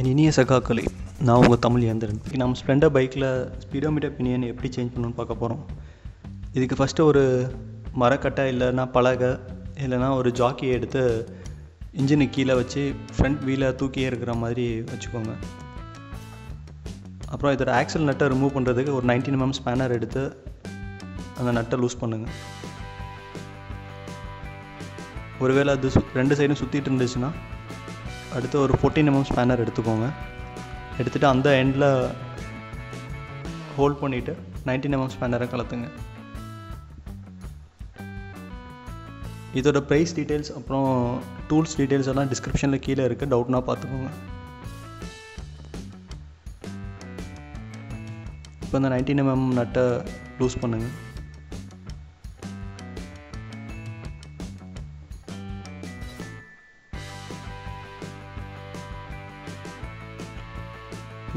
என் இனிய சகாக்களே, நான் உங்கள் தமிழ் இயந்திரன். இன்றைக்கி நம்ம ஸ்ப்ளெண்டர் பைக்கில் ஸ்பீடோமீட்டர் பினியன் எப்படி சேஞ்ச் பண்ணணும்னு பார்க்க போகிறோம். இதுக்கு ஃபஸ்ட்டு ஒரு மரக்கட்டை இல்லைன்னா பலகை இல்லைன்னா ஒரு ஜாக்கியை எடுத்து இன்ஜினுக்கு கீழே வச்சு ஃப்ரண்ட் வீலை தூக்கியே இருக்கிற மாதிரி வச்சுக்கோங்க. அப்புறம் இதோட ஆக்சல் நட்டை ரிமூவ் பண்ணுறதுக்கு ஒரு 19mm ஸ்பேனர் எடுத்து அந்த நட்டை லூஸ் பண்ணுங்கள். ஒருவேளை அது ரெண்டு சைடும் சுற்றிட்டு இருந்துச்சுன்னா அடுத்து ஒரு 14mm ஸ்பேனர் எடுத்துக்கோங்க. எடுத்துகிட்டு அந்த எண்டில் ஹோல்ட் பண்ணிவிட்டு 19mm ஸ்பேனரை கலத்துங்க. இதோட ப்ரைஸ் டீட்டெயில்ஸ் அப்புறம் டூல்ஸ் டீட்டெயில்ஸ் எல்லாம் டிஸ்கிரிப்ஷனில் கீழே இருக்குது. டவுட்னா பார்த்துக்கோங்க. இப்போ இந்த 19mm நட்டை லூஸ் பண்ணுங்கள்.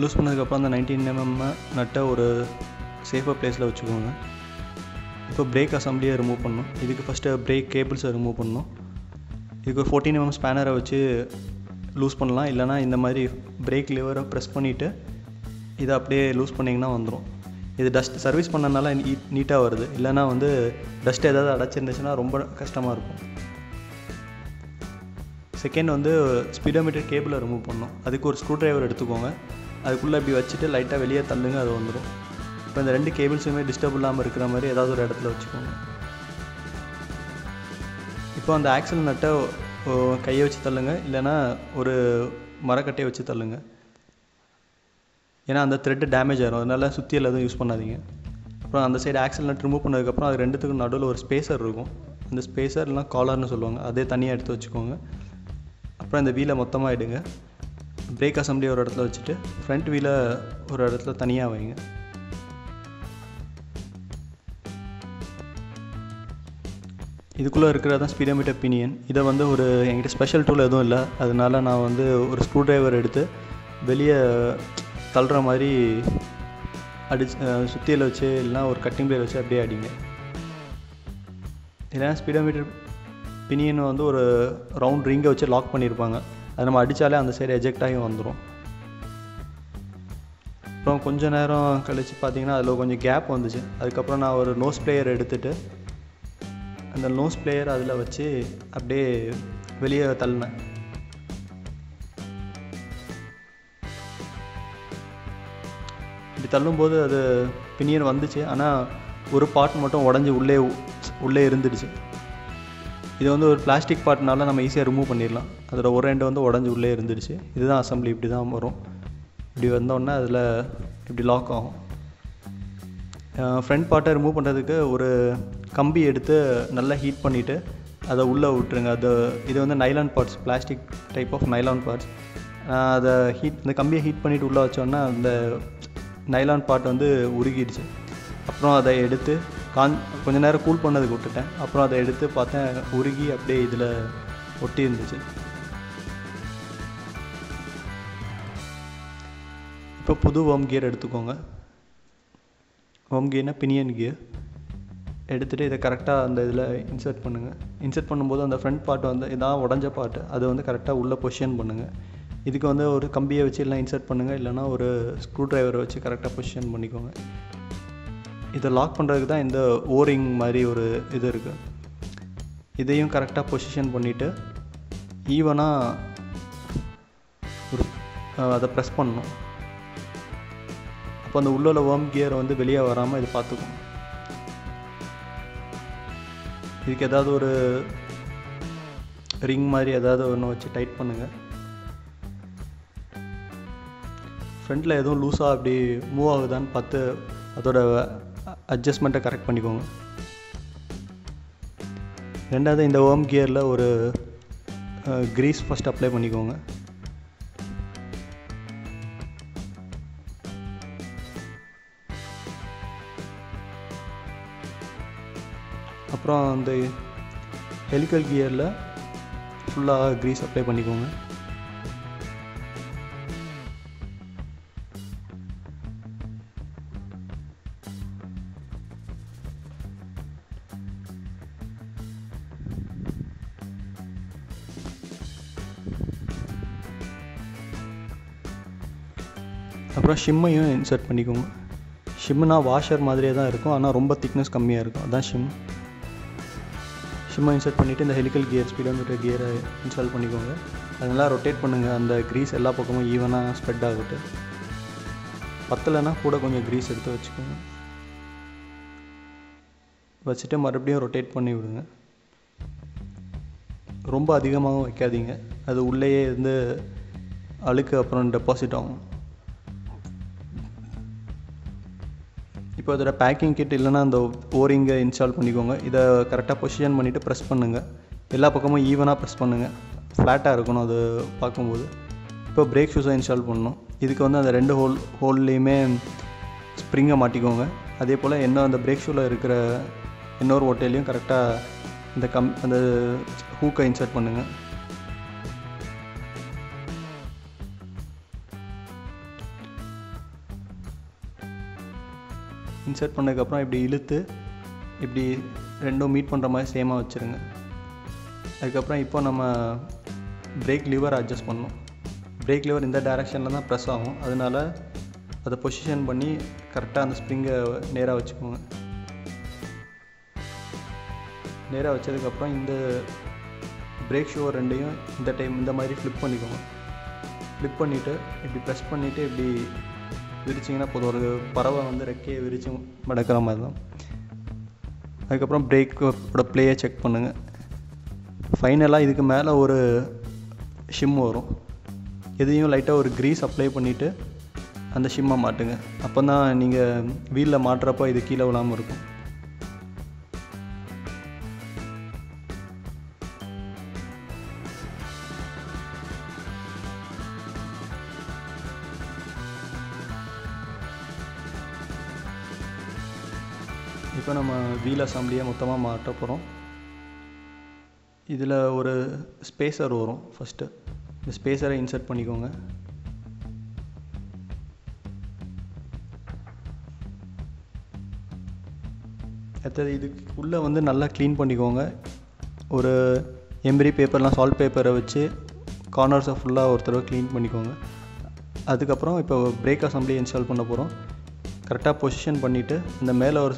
லூஸ் பண்ணதுக்கப்புறம் அந்த 19mm நட்டை ஒரு சேஃபாக பிளேஸில் வச்சுக்கோங்க. இப்போ பிரேக் அசம்பிளியை ரிமூவ் பண்ணணும். இதுக்கு ஃபஸ்ட்டு பிரேக் கேபிள்ஸை ரிமூவ் பண்ணணும். இதுக்கு ஒரு 14mm ஸ்பேனரை வச்சு லூஸ் பண்ணலாம். இல்லைனா இந்த மாதிரி பிரேக் லிவரை ப்ரெஸ் பண்ணிவிட்டு இதை அப்படியே லூஸ் பண்ணிங்கன்னா வந்துடும். இது டஸ்ட் சர்வீஸ் பண்ணனால நீட்டாக வருது. இல்லைனா டஸ்ட் ஏதாவது அடைச்சிருந்துச்சுன்னா ரொம்ப கஷ்டமாக இருக்கும். செகண்ட் ஸ்பீடோமீட்டர் கேபிளை ரிமூவ் பண்ணணும். அதுக்கு ஒரு ஸ்க்ரூ ட்ரைவர் எடுத்துக்கோங்க. அதுக்குள்ளே இப்படி வச்சுட்டு லைட்டாக வெளியே தள்ளுங்க, அது வந்துடும். இப்போ இந்த ரெண்டு கேபிள்ஸுமே டிஸ்டர்ப் இல்லாமல் இருக்கிற மாதிரி ஏதாவது ஒரு இடத்துல வச்சுக்கோங்க. இப்போ அந்த ஆக்சல் நட்டை கையை வச்சு தள்ளுங்க, இல்லைனா ஒரு மரக்கட்டையை வச்சு தள்ளுங்க. ஏன்னா அந்த த்ரெட்டு டேமேஜ் ஆகிடும், அதனால் சுற்றியில் எதுவும் யூஸ் பண்ணாதீங்க. அப்புறம் அந்த சைடு ஆக்சல் நட் ரிமூவ் பண்ணதுக்கப்புறம் அது ரெண்டுத்துக்கும் நடுவில் ஒரு ஸ்பேசர் இருக்கும். அந்த ஸ்பேசர் இல்லைனா காலர்னு சொல்லுவாங்க, அதே தனியாக எடுத்து வச்சுக்கோங்க. அப்புறம் இந்த வீலை மொத்தமாக எடுங்க. பிரேக் அசம்பிளி ஒரு இடத்துல வச்சுட்டு ஃப்ரண்ட் வீலை ஒரு இடத்துல தனியாக வைங்க. இதுக்குள்ளே இருக்கிறது தான் ஸ்பீடோமீட்டர் பினியன். இதை ஒரு என்கிட்ட ஸ்பெஷல் டூல் எதுவும் இல்லை, அதனால நான் ஒரு ஸ்க்ரூ ட்ரைவர் எடுத்து வெளியே தள்ளுற மாதிரி அடிச்சு சுத்தியில் வச்சு இல்லைனா ஒரு கட்டிங் பிளேயர் வச்சு அப்படியே அடிங்க. இல்லைன்னா ஸ்பீடோமீட்டர் பினியன் ஒரு ரவுண்ட் ரிங்கை வச்சு லாக் பண்ணியிருப்பாங்க, அது நம்ம அடித்தாலே அந்த சைடு எஜெக்ட் ஆகி வந்துடும். அப்புறம் கொஞ்சம் நேரம் கழித்து பார்த்தீங்கன்னா அதில் கொஞ்சம் கேப் வந்துச்சு. அதுக்கப்புறம் நான் ஒரு நோஸ் பிளேயர் எடுத்துகிட்டு அந்த நோஸ் பிளேயர் அதில் வச்சு அப்படியே வெளியே தள்ளினேன். இப்படி தள்ளும்போது அது பினியன் வந்துச்சு, ஆனால் ஒரு பார்ட் மட்டும் உடஞ்சி உள்ளே இருந்துடுச்சு. இது ஒரு பிளாஸ்டிக் பார்ட்னால நம்ம ஈஸியாக ரிமூவ் பண்ணிடலாம். அதோட ஒரு ரெண்டு உடஞ்சி உள்ளே இருந்துடுச்சு. இதுதான் அசம்பிளி. இப்படி தான் வரும். இப்படி வந்தோடனே அதில் இப்படி லாக் ஆகும். ஃப்ரண்ட் பார்ட்டை ரிமூவ் பண்ணுறதுக்கு ஒரு கம்பி எடுத்து நல்லா ஹீட் பண்ணிவிட்டு அதை உள்ளே விட்டுருங்க. அது இது nylon parts, plastic type of nylon parts. அதை இந்த கம்பியை ஹீட் பண்ணிவிட்டு உள்ளே வச்சோன்னா அந்த நைலான் பார்ட் உருகிடுச்சு. அப்புறம் அதை எடுத்து கொஞ்சம் நேரம் கூல் பண்ணதுக்கு விட்டுட்டேன். அப்புறம் அதை எடுத்து பார்த்தேன், உருகி அப்படியே இதில் ஒட்டி இருந்துச்சு. இப்போ புது வம் கியர் எடுத்துக்கோங்க. வம் கியர்னா பினியன் கியர் எடுத்துகிட்டு இதை கரெக்டாக அந்த இதில் இன்சர்ட் பண்ணுங்கள். இன்சர்ட் பண்ணும்போது அந்த ஃப்ரண்ட் பார்ட் இதான் உடஞ்ச பார்ட்டு, அது கரெக்டாக உள்ளே பொசிஷன் பண்ணுங்கள். இதுக்கு ஒரு கம்பியை வச்சு எல்லாம் இன்சர்ட் பண்ணுங்கள், இல்லைனா ஒரு ஸ்க்ரூ ட்ரைவரை வச்சு கரெக்டாக பொசிஷன் பண்ணிக்கோங்க. இதை லாக் பண்ணுறதுக்கு தான் இந்த ஓரிங் மாதிரி ஒரு இது இருக்குது. இதையும் கரெக்டாக பொசிஷன் பண்ணிவிட்டு ஈவனாக அதை ப்ரெஸ் பண்ணணும். அப்போ அந்த உள்ளே வம் கியர் வெளியே வராமல் இது பார்த்துக்கும். இதுக்கு ஏதாவது ஒரு ரிங் மாதிரி ஏதாவது ஒன்று வச்சு டைட் பண்ணுங்கள். ஃப்ரண்ட்டில் எதுவும் லூஸாக அப்படி மூவ் ஆகுதான்னு பார்த்து அதோட அட்ஜஸ்ட்மெண்ட்டை கரெக்ட் பண்ணிக்கோங்க. ரெண்டாவது இந்த வம் கியரில் ஒரு கிரீஸ் ஃபஸ்ட் அப்ளை பண்ணிக்கோங்க. அப்புறம் அந்த ஹெலிக்கல் கியரில் ஃபுல்லாக கிரீஸ் அப்ளை பண்ணிக்கோங்க. அப்புறம் ஷிம்மையும் இன்சர்ட் பண்ணிக்கோங்க. ஷிம்னா வாஷர் மாதிரியே தான் இருக்கும், ஆனால் ரொம்ப திக்னஸ் கம்மியாக இருக்கும், அதான் ஷிம். ஷிம்மை இன்சர்ட் பண்ணிவிட்டு இந்த ஹெலிக்கல் கியர் ஸ்பீடோமீட்டர் கியரை இன்ஸ்டால் பண்ணிக்கோங்க. அதெல்லாம் ரொட்டேட் பண்ணுங்கள், அந்த க்ரீஸ் எல்லா பக்கமும் ஈவனாக ஸ்ப்ரெட் ஆகிட்டு. பத்தலைன்னா கூட கொஞ்சம் க்ரீஸ் எடுத்து வச்சுக்கோங்க. வச்சுட்டு மறுபடியும் ரொட்டேட் பண்ணி விடுங்க. ரொம்ப அதிகமாகவும் வைக்காதீங்க, அது உள்ளேயே இருந்து அழுக்கு அப்புறம் டெபாசிட் ஆகும். இப்போ இதோட பேக்கிங் கிட் இல்லைன்னா அந்த ஓரிங்கை இன்ஸ்டால் பண்ணிக்கோங்க. இதை கரெக்டாக பொசிஷன் பண்ணிவிட்டு ப்ரெஸ் பண்ணுங்கள், எல்லா பக்கமும் ஈவனாக ப்ரெஸ் பண்ணுங்கள், ஃப்ளாட்டாக இருக்கணும் அது பார்க்கும்போது. இப்போ பிரேக் ஷூஸை இன்ஸ்டால் பண்ணணும். இதுக்கு வந்து அந்த ரெண்டு ஹோல்லேயுமே ஸ்ப்ரிங்கை மாட்டிக்கோங்க. அதே போல் இன்னும் அந்த பிரேக் ஷூவில் இருக்கிற இன்னொரு ஓட்டையிலையும் கரெக்டாக இந்த அந்த ஹூக்கை இன்சர்ட் பண்ணுங்கள். இன்சர்ட் பண்ணதுக்கப்புறம் இப்படி இழுத்து இப்படி ரெண்டும் மீட் பண்ணுற மாதிரி சேமாக வச்சுருங்க. அதுக்கப்புறம் இப்போ நம்ம பிரேக் லிவர் அட்ஜஸ்ட் பண்ணணும். பிரேக் லிவர் இந்த டைரெக்ஷனில் தான் ப்ரெஸ் ஆகும், அதனால் அதை பொசிஷன் பண்ணி கரெக்டாக அந்த ஸ்ப்ரிங்கை நேராக வச்சுக்கோங்க. நேராக வச்சதுக்கப்புறம் இந்த பிரேக் ஷூ ரெண்டையும் இந்த டைம் இந்த மாதிரி ஃப்ளிப் பண்ணிக்கோங்க. ஃப்ளிப் பண்ணிவிட்டு இப்படி ப்ரெஸ் பண்ணிவிட்டு இப்படி விரிச்சிங்கன்னா போதும், ஒரு பறவை வந்து ரெக்கையை விரிச்சு மடக்கிற மாதிரி தான். அதுக்கப்புறம் பிரேக்கோட ப்ளேயை செக் பண்ணுங்கள். ஃபைனலாக இதுக்கு மேலே ஒரு ஷிம் வரும், எதையும் லைட்டாக ஒரு க்ரீஸ் அப்ளை பண்ணிவிட்டு அந்த ஷிம்மை மாட்டுங்க. அப்போ தான் நீங்கள் வீலில் மாட்டுறப்போ இது கீழே விழாமல் இருக்கும். இப்போ நம்ம வீல் அசம்பிளியை மொத்தமாக மாட்ட போகிறோம். இதில் ஒரு ஸ்பேசர் வரும், ஃபஸ்ட்டு இந்த ஸ்பேசரை இன்சர்ட் பண்ணிக்கோங்க. அடுத்தது இதுக்குள்ளே வந்து நல்லா க்ளீன் பண்ணிக்கோங்க. ஒரு எம்ப்ரி பேப்பர்லாம் சால்ட் பேப்பரை வச்சு கார்னர்ஸை ஃபுல்லாக ஒரு தடவை க்ளீன் பண்ணிக்கோங்க. அதுக்கப்புறம் இப்போ பிரேக் அசம்பிளி இன்ஸ்டால் பண்ண போகிறோம். கரெக்டாக பொசிஷன் பண்ணிவிட்டு இந்த மேலே ஒரு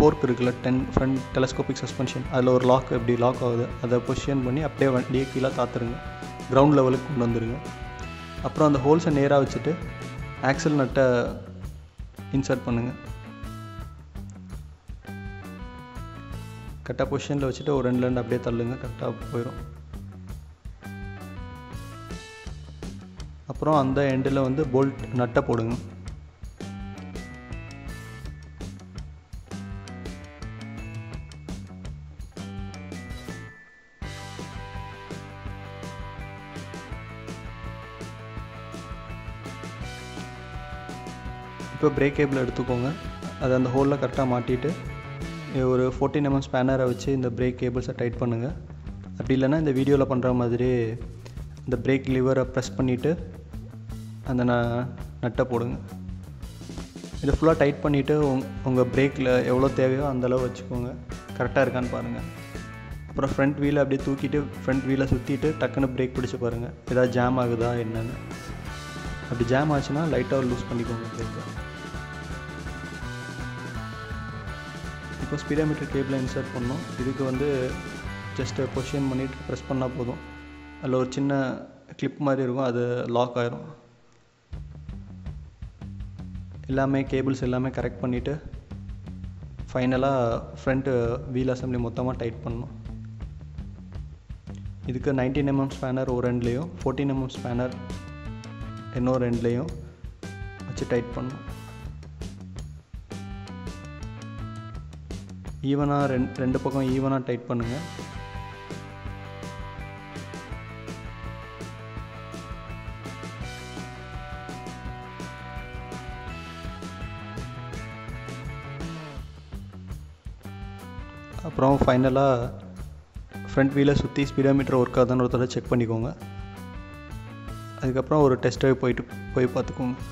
ஃபோர்க் இருக்குல்ல, ஃப்ரண்ட் டெலஸ்கோபிக் சஸ்பென்ஷன், அதில் ஒரு லாக் எப்படி லாக் ஆகுது அதை பொசிஷன் பண்ணி அப்படியே வண்டியை கீழே தாத்துருங்க, கிரவுண்ட் லெவலுக்கு கொண்டு வந்துடுங்க. அப்புறம் அந்த ஹோல்ஸை நேராக வச்சுட்டு ஆக்சல் நட்டை இன்சர்ட் பண்ணுங்கள். கரெக்டாக பொசிஷனில் வச்சுட்டு ஒரு ரெண்டு அப்படியே தள்ளுங்க, கரெக்டாக போயிடும். அப்புறம் அந்த எண்டில் வந்து போல்ட் நட்டை போடுங்க. இப்போ பிரேக் கேபிள் எடுத்துக்கோங்க, அதை அந்த ஹோலில் கரெக்டாக மாட்டிட்டு ஒரு 14mm ஸ்பேனரை வச்சு இந்த பிரேக் கேபிள்ஸை டைட் பண்ணுங்கள். அப்படி இல்லைன்னா இந்த வீடியோவில் பண்ணுற மாதிரி இந்த பிரேக் லிவரை ப்ரெஸ் பண்ணிவிட்டு அந்த நட்டை போடுங்க. இதை ஃபுல்லாக டைட் பண்ணிவிட்டு உங்கள் பிரேக்கில் எவ்வளோ தேவையோ அந்தளவு வச்சுக்கோங்க, கரெக்டாக இருக்கான்னு பாருங்கள். அப்புறம் ஃப்ரண்ட் வீலை அப்படியே தூக்கிட்டு ஃப்ரண்ட் வீலை சுற்றிட்டு டக்குன்னு பிரேக் பிடிச்சி பாருங்கள், ஏதாவது ஜாம் ஆகுதா என்னென்னு. அப்படி ஜாம் ஆச்சுன்னா லைட்டாக லூஸ் பண்ணிக்கோங்க பிரேக்கை. இப்போ ஸ்பீடோமீட்டர் கேபிளை இன்சர்ட் பண்ணோம். இதுக்கு வந்து ஜஸ்ட்டு பொசிஷன் பண்ணிவிட்டு ப்ரெஸ் பண்ணால் போதும், அதில் ஒரு சின்ன கிளிப் மாதிரி இருக்கும், அது லாக் ஆகிரும். எல்லாமே கேபிள்ஸ் எல்லாமே கரெக்ட் பண்ணிவிட்டு ஃபைனலாக ஃப்ரண்ட் வீல் அசம்பிளி மொத்தமாக டைட் பண்ணணும். இதுக்கு 19mm ஸ்பேனர் ஒரு ரெண்டுலேயும் 14mm ஸ்பேனர் இன்னொரு ரெண்டுலேயும் வச்சு டைட் பண்ணணும். ஈவனாக ரெண்டு பக்கம் ஈவனாக டைட் பண்ணுங்கள். அப்புறம் ஃபைனலாக ஃப்ரண்ட் வீலை சுற்றி ஸ்பீடோமீட்டர் ஒர்க் ஆகுதுன்னு ஒரு தடவை செக் பண்ணிக்கோங்க. அதுக்கப்புறம் ஒரு டெஸ்ட் டிரைவ் போய் பார்த்துக்கோங்க.